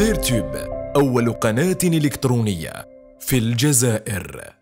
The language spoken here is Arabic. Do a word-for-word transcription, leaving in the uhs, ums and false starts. دزاير توب أول قناة إلكترونية في الجزائر.